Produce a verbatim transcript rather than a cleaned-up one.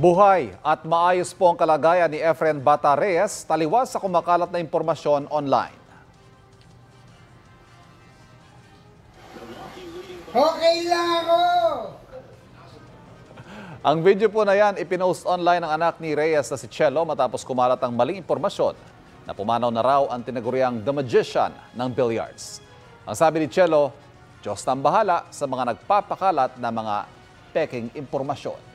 Buhay at maayos po ang kalagayan ni Efren Bata Reyes taliwas sa kumakalat na impormasyon online. Okay lang ako! Ang video po na yan ipinost online ng anak ni Reyes na si Chelo matapos kumalat ang maling impormasyon na pumanaw na raw ang tinaguriang The Magician ng Billiards. Ang sabi ni Chelo, Diyos na ang bahala sa mga nagpapakalat na mga peking impormasyon.